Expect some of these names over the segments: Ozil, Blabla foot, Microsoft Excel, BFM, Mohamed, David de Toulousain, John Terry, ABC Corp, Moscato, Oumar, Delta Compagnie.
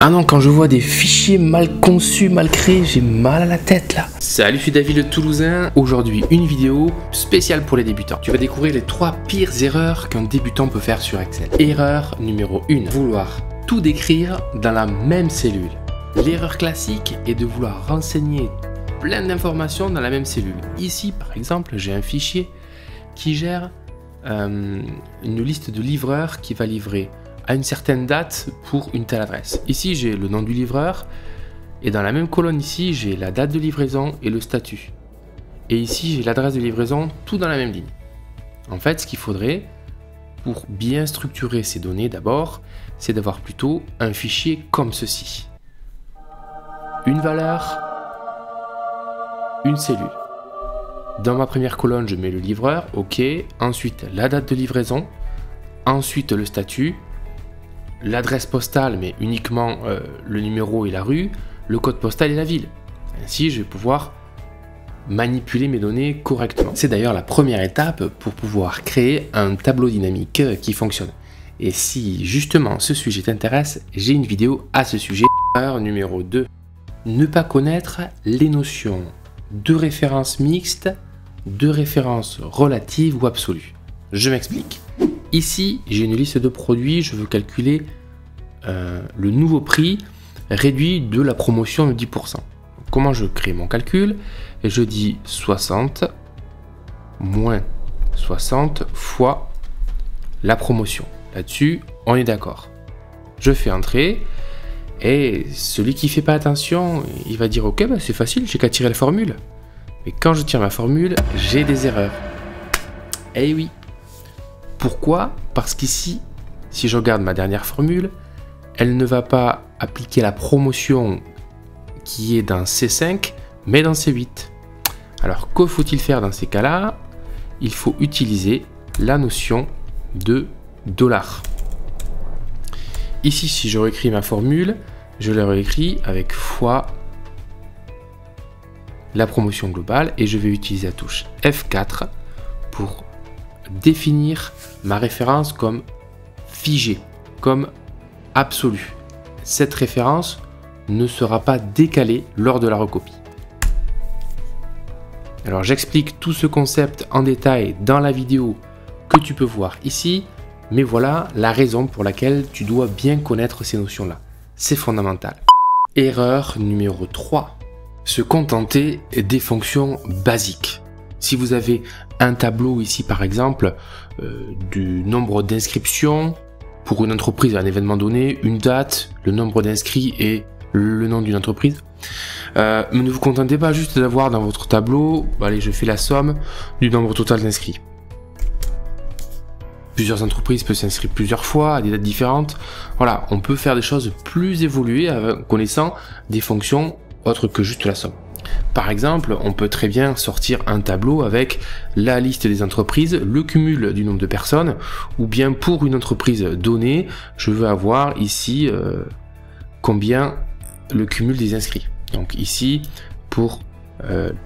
Ah non, quand je vois des fichiers mal conçus, mal créés, j'ai mal à la tête là. Salut, je suis David de Toulousain. Aujourd'hui, une vidéo spéciale pour les débutants. Tu vas découvrir les 3 pires erreurs qu'un débutant peut faire sur Excel. Erreur numéro 1, vouloir tout décrire dans la même cellule. L'erreur classique est de vouloir renseigner plein d'informations dans la même cellule. Ici, par exemple, j'ai un fichier qui gère une liste de livreurs qui va livrer à une certaine date pour une telle adresse. Ici, j'ai le nom du livreur et dans la même colonne ici, j'ai la date de livraison et le statut. Et ici, j'ai l'adresse de livraison, tout dans la même ligne. En fait, ce qu'il faudrait pour bien structurer ces données d'abord, c'est d'avoir plutôt un fichier comme ceci. Une valeur, une cellule. Dans ma première colonne, je mets le livreur, OK. Ensuite, la date de livraison. Ensuite, le statut. L'adresse postale, mais uniquement le numéro et la rue, le code postal et la ville. Ainsi, je vais pouvoir manipuler mes données correctement. C'est d'ailleurs la première étape pour pouvoir créer un tableau dynamique qui fonctionne. Et si justement ce sujet t'intéresse, j'ai une vidéo à ce sujet. Erreur numéro 2. Ne pas connaître les notions de référence mixte, de référence relative ou absolue. Je m'explique. Ici, j'ai une liste de produits, je veux calculer le nouveau prix réduit de la promotion de 10%. Comment je crée mon calcul? Je dis 60 moins 60 fois la promotion. Là-dessus, on est d'accord. Je fais entrer et celui qui ne fait pas attention, il va dire « Ok, bah, c'est facile, j'ai qu'à tirer la formule. » Mais quand je tire ma formule, j'ai des erreurs. Eh oui! Pourquoi? Parce qu'ici, si je regarde ma dernière formule, elle ne va pas appliquer la promotion qui est dans C5, mais dans C8. Alors, que faut-il faire dans ces cas-là? Il faut utiliser la notion de dollar. Ici, si je réécris ma formule, je la réécris avec fois la promotion globale et je vais utiliser la touche F4 pour définir ma référence comme figée, comme absolue. Cette référence ne sera pas décalée lors de la recopie. Alors j'explique tout ce concept en détail dans la vidéo que tu peux voir ici, mais voilà la raison pour laquelle tu dois bien connaître ces notions-là. C'est fondamental. Erreur numéro 3. Se contenter des fonctions basiques. Si vous avez un tableau ici par exemple du nombre d'inscriptions pour une entreprise à un événement donné, une date, le nombre d'inscrits et le nom d'une entreprise, mais ne vous contentez pas juste d'avoir dans votre tableau, allez je fais la somme du nombre total d'inscrits. Plusieurs entreprises peuvent s'inscrire plusieurs fois à des dates différentes. Voilà, on peut faire des choses plus évoluées en connaissant des fonctions autres que juste la somme. Par exemple, on peut très bien sortir un tableau avec la liste des entreprises, le cumul du nombre de personnes, ou bien pour une entreprise donnée, je veux avoir ici combien le cumul des inscrits. Donc ici, pour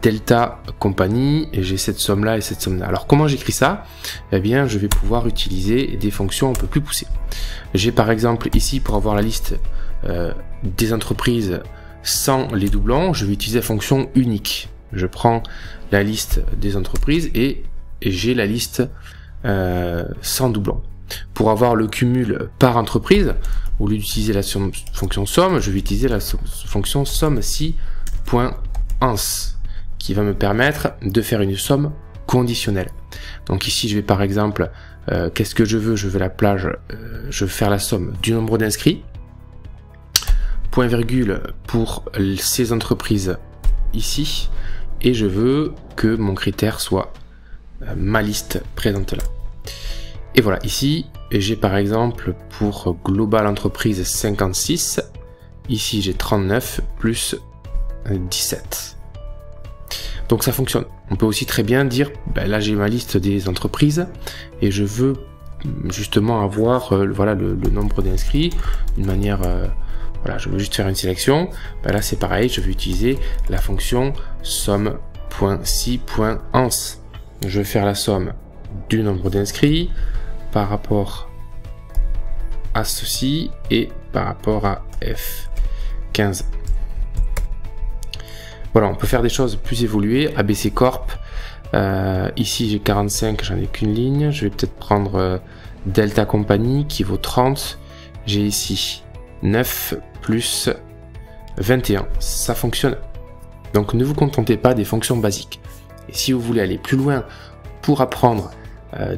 Delta Compagnie, j'ai cette somme-là et cette somme-là. Alors comment j'écris ça? Eh bien, je vais pouvoir utiliser des fonctions un peu plus poussées. J'ai par exemple ici, pour avoir la liste des entreprises sans les doublons, je vais utiliser la fonction unique. Je prends la liste des entreprises et j'ai la liste sans doublons. Pour avoir le cumul par entreprise, au lieu d'utiliser la fonction somme, je vais utiliser la fonction somme_si.ans qui va me permettre de faire une somme conditionnelle. Donc ici, je vais par exemple, qu'est-ce que je veux? Je veux la plage, je veux faire la somme du nombre d'inscrits. Point virgule pour ces entreprises ici et je veux que mon critère soit ma liste présente là. Et voilà, ici j'ai par exemple pour global entreprise 56, ici j'ai 39 plus 17. Donc ça fonctionne. On peut aussi très bien dire ben là j'ai ma liste des entreprises et je veux justement avoir voilà le nombre d'inscrits d'une manière voilà, je veux juste faire une sélection. Ben là, c'est pareil, je vais utiliser la fonction somme.si.ans. Je vais faire la somme du nombre d'inscrits par rapport à ceci et par rapport à F15. Voilà, on peut faire des choses plus évoluées. ABC Corp, ici j'ai 45, j'en ai qu'une ligne. Je vais peut-être prendre Delta Compagnie qui vaut 30. J'ai ici 9 plus 21. Ça fonctionne. Donc ne vous contentez pas des fonctions basiques. Et si vous voulez aller plus loin pour apprendre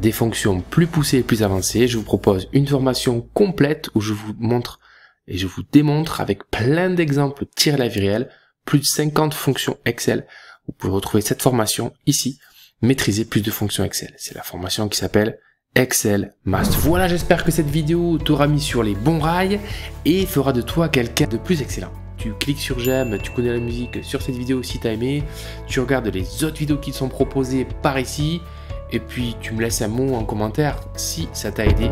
des fonctions plus poussées et plus avancées, je vous propose une formation complète où je vous montre et je vous démontre avec plein d'exemples tirés à la vie réelle, plus de 50 fonctions Excel. Vous pouvez retrouver cette formation ici, maîtriser plus de fonctions Excel. C'est la formation qui s'appelle Excel Master. Voilà, j'espère que cette vidéo t'aura mis sur les bons rails et fera de toi quelqu'un de plus excellent. Tu cliques sur j'aime, tu connais la musique sur cette vidéo si tu as aimé, tu regardes les autres vidéos qui te sont proposées par ici, et puis tu me laisses un mot en commentaire si ça t'a aidé.